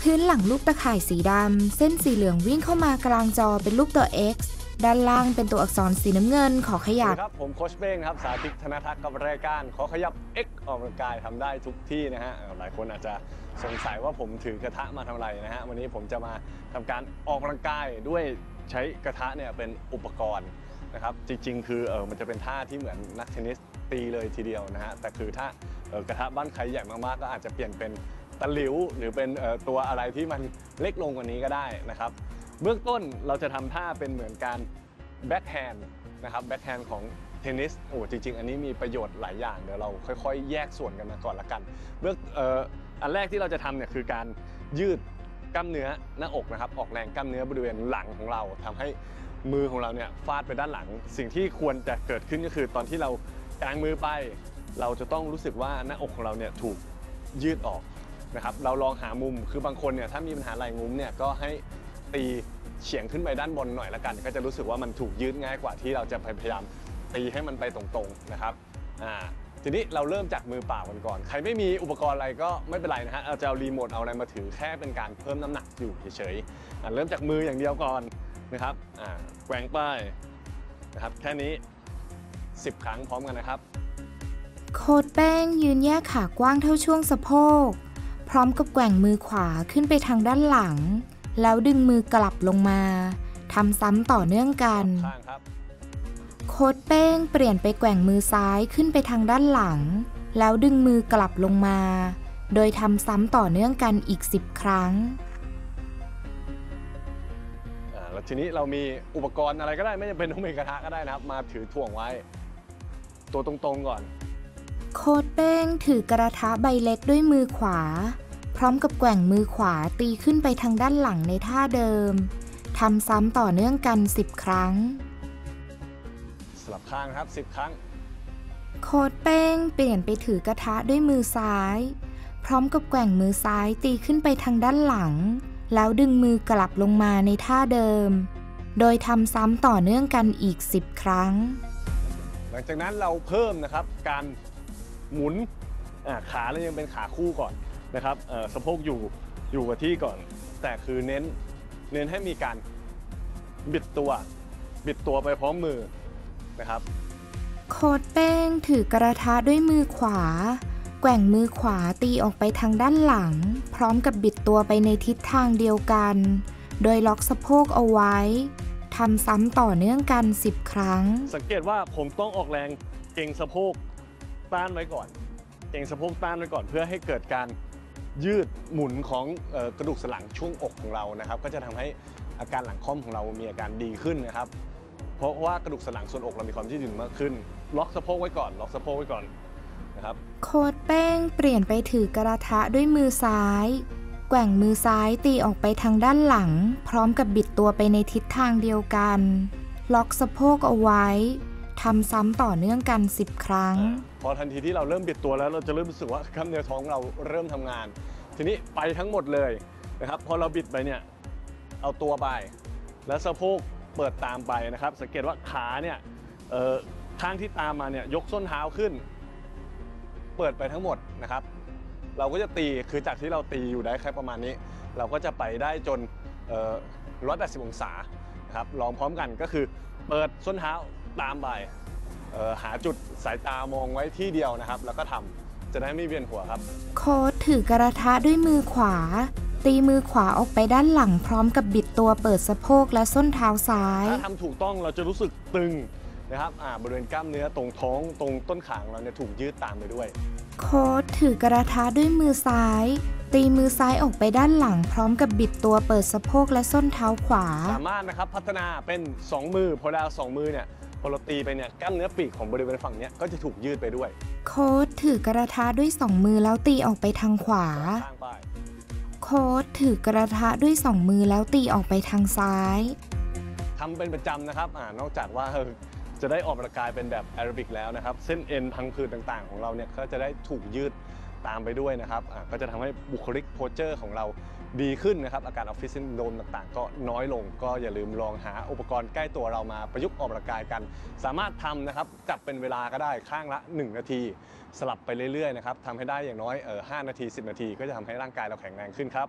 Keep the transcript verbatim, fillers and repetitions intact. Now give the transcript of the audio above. พื้นหลังรูปตะข่ายสีดำเส้นสีเหลืองวิ่งเข้ามากลางจอเป็นรูปตัว เอ็กซ์ ด้านล่างเป็นตัวอักษรสีน้ำเงินขอขยับครับผมโค้ชเบ้งครับสาธิตธนทักษ์กับรายการขอขยับ เอ็กซ์ ออกกำลังกายทำได้ทุกที่นะฮะหลายคนอาจจะสงสัยว่าผมถือกระทะมาทำอะไรนะฮะวันนี้ผมจะมาทำการออกกำลังกายด้วยใช้กระทะเนี่ยเป็นอุปกรณ์นะครับจริงๆคือเออมันจะเป็นท่าที่เหมือนนักเทนนิสตีเลยทีเดียวนะฮะแต่คือถ้ากระทะบ้านใครใหญ่มากๆก็อาจจะเปลี่ยนเป็นตะหลิวหรือเป็นตัวอะไรที่มันเล็กลงกว่านี้ก็ได้นะครับเบื้องต้นเราจะทำท่าเป็นเหมือนการแบ็คแฮนด์นะครับแบ็คแฮนด์ของเทนนิสโอ้จริงๆอันนี้มีประโยชน์หลายอย่างเดี๋ยวเราค่อยๆแยกส่วนกันมาก่อนละกันเบื้องอันแรกที่เราจะทำเนี่ยคือการยืดกล้ามเนื้อหน้าอกนะครับออกแรงกล้ามเนื้อบริเวณหลังของเราทำให้มือของเราเนี่ยฟาดไปด้านหลังสิ่งที่ควรจะเกิดขึ้นก็คือตอนที่เรากางมือไปเราจะต้องรู้สึกว่าหน้าอกของเราเนี่ยถูกยืดออกนะครับเราลองหามุมคือบางคนเนี่ยถ้ามีปัญหาไหล่งุ้มเนี่ยก็ให้ตีเฉียงขึ้นไปด้านบนหน่อยละกันก็จะรู้สึกว่ามันถูกยืดง่ายกว่าที่เราจะพยายามตีให้มันไปตรงๆนะครับอ่าทีนี้เราเริ่มจากมือเปล่ากันก่อนใครไม่มีอุปกรณ์อะไรก็ไม่เป็นไรนะฮะเราจะเอารีโมทเอาอะไรมาถือแค่เป็นการเพิ่มน้ำหนักอยู่เฉยๆเริ่มจากมืออย่างเดียวก่อนนะครับแกว่งไปนะครับแค่นี้สิบครั้งพร้อมกันนะครับโค้ชแป้งยืนแยกขากว้างเท่าช่วงสะโพกพร้อมกับแกว่งมือขวาขึ้นไปทางด้านหลังแล้วดึงมือกลับลงมาทำซ้ำต่อเนื่องกันโค้ชแป้งเปลี่ยนไปแกว่งมือซ้ายขึ้นไปทางด้านหลังแล้วดึงมือกลับลงมาโดยทำซ้ำต่อเนื่องกันอีกสิบครั้งทีนี้เรามีอุปกรณ์อะไรก็ได้ไม่จำเป็นต้องเป็นกระทะก็ได้นะครับมาถือถ่วงไว้ตัวตรงๆก่อนโค้ชเป้งถือกระทะใบเล็กด้วยมือขวาพร้อมกับแกว่งมือขวาตีขึ้นไปทางด้านหลังในท่าเดิมทำซ้ำต่อเนื่องกันสิบครั้งสลับข้างครับสิบครั้งโค้ชเป้งเปลี่ยนไปถือกระทะด้วยมือซ้ายพร้อมกับแกว่งมือซ้ายตีขึ้นไปทางด้านหลังแล้วดึงมือกลับลงมาในท่าเดิมโดยทำซ้ำต่อเนื่องกันอีกสิบครั้งหลังจากนั้นเราเพิ่มนะครับการหมุนขาเรายังเป็นขาคู่ก่อนนะครับสะโพกอยู่อยู่กับที่ก่อนแต่คือเน้นเน้นให้มีการบิดตัวบิดตัวไปพร้อมมือนะครับโค้ชแป้งถือกระทะด้วยมือขวาแกว่งมือขวาตีออกไปทางด้านหลังพร้อมกับบิดตัวไปในทิศทางเดียวกันโดยล็อกสะโพกเอาไว้ทำซ้ำต่อเนื่องกันสิบครั้งสังเกตว่าผมต้องออกแรงเกร็งสะโพกต้านไว้ก่อนเกร็งสะโพกต้านไว้ก่อนเพื่อให้เกิดการยืดหมุนของกระดูกสันหลังช่วงอกของเรานะครับก็จะทำให้อาการหลังค่อมของเรามีอาการดีขึ้นนะครับเพราะว่ากระดูกสันหลังส่วนอกเรามีความยืดหยุ่นมากขึ้นล็อกสะโพกไว้ก่อนล็อกสะโพกไว้ก่อนโค้ชแป้งเปลี่ยนไปถือกระทะด้วยมือซ้ายแกว่งมือซ้ายตีออกไปทางด้านหลังพร้อมกับบิดตัวไปในทิศทางเดียวกันล็อกสะโพกเอาไว้ทำซ้ำต่อเนื่องกันสิบครั้งพอทันทีที่เราเริ่มบิดตัวแล้วเราจะเริ่มรู้สึกว่ากล้ามเนื้อท้องเราเริ่มทำงานทีนี้ไปทั้งหมดเลยนะครับพอเราบิดไปเนี่ยเอาตัวไปแล้วสะโพกเปิดตามไปนะครับสังเกตว่าขาเนี่ยข้างที่ตามมาเนี่ยยกส้นเท้าขึ้นเปิดไปทั้งหมดนะครับเราก็จะตีคือจากที่เราตีอยู่ได้แค่ประมาณนี้เราก็จะไปได้จนหนึ่งร้อยแปดสิบองศานะครับลองพร้อมกันก็คือเปิดส้นเท้าตามไปหาจุดสายตามองไว้ที่เดียวนะครับแล้วก็ทำจะได้ไม่เวียนหัวครับโค้ชถือกระทะด้วยมือขวาตีมือขวาออกไปด้านหลังพร้อมกับบิดตัวเปิดสะโพกและส้นเท้าซ้ายถ้าทำถูกต้องเราจะรู้สึกตึงนะครับบริเวณกล้ามเนื้อตรงท้องตรงต้นขาของเราเนี่ยถูกยืดตามไปด้วยโค้ชถือกระทะด้วยมือซ้ายตีมือซ้ายออกไปด้านหลังพร้อมกับบิดตัวเปิดสะโพกและส้นเท้าขวาสามารถนะครับพัฒนาเป็นสองมือพอเราสองมือเนี่ยพอเราตีไปเนี่ยกล้ามเนื้อปีกของบริเวณฝั่งนี้ก็จะถูกยืดไปด้วยโค้ชถือกระทะด้วยสองมือแล้วตีออกไปทางขวาโค้ชถือกระทะด้วยสองมือแล้วตีออกไปทางซ้ายทำเป็นประจำนะครับนอกจากว่าจะได้ออกกำลังกายเป็นแบบแอโรบิกแล้วนะครับเส้นเอ็นพังผืดต่างๆของเราเนี่ยก็จะได้ถูกยืดตามไปด้วยนะครับก็จะทำให้บุคลิกโพสเจอร์ของเราดีขึ้นนะครับอาการออฟฟิศซินโดรมต่างๆก็น้อยลงก็อย่าลืมลองหาอุปกรณ์ใกล้ตัวเรามาประยุกต์ออกกำลังกายกันสามารถทำนะครับจับเป็นเวลาก็ได้ข้างละหนึ่งนาทีสลับไปเรื่อยๆนะครับทำให้ได้อย่างน้อยเออห้านาทีสิบนาทีก็จะทำให้ร่างกายเราแข็งแรงขึ้นครับ